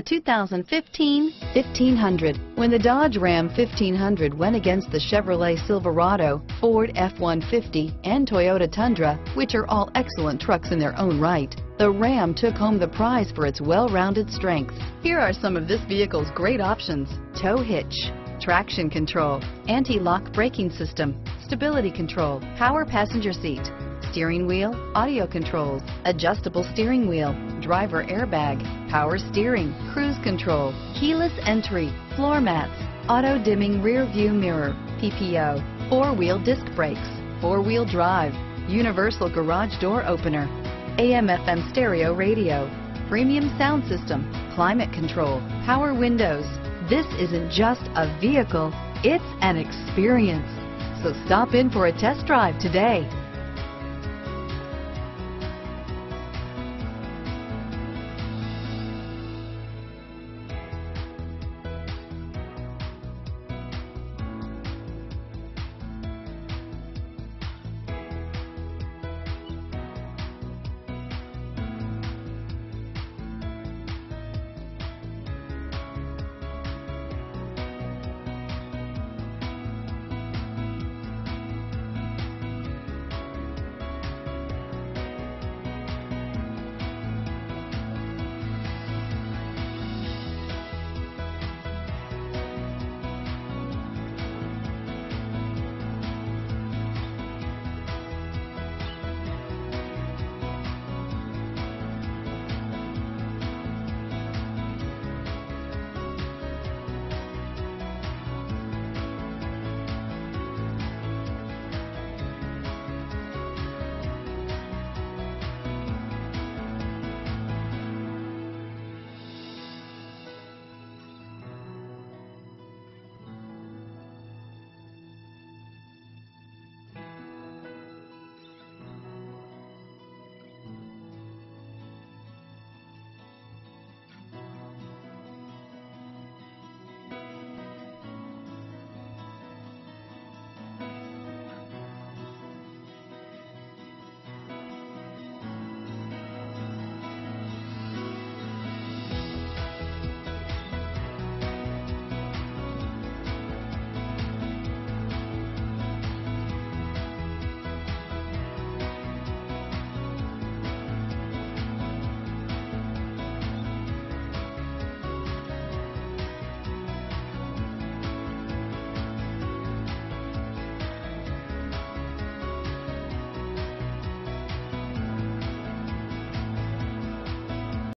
The 2015 1500. When the Dodge Ram 1500 went against the Chevrolet Silverado, Ford F-150, and Toyota Tundra, which are all excellent trucks in their own right, the Ram took home the prize for its well-rounded strengths. Here are some of this vehicle's great options: tow hitch, traction control, anti-lock braking system, stability control, power passenger seat, steering wheel audio controls, adjustable steering wheel, driver airbag, power steering, cruise control, keyless entry, floor mats, auto dimming rear view mirror, PPO, four-wheel disc brakes, four-wheel drive, universal garage door opener, AM/FM stereo radio, premium sound system, climate control, power windows. This isn't just a vehicle, it's an experience. So stop in for a test drive today.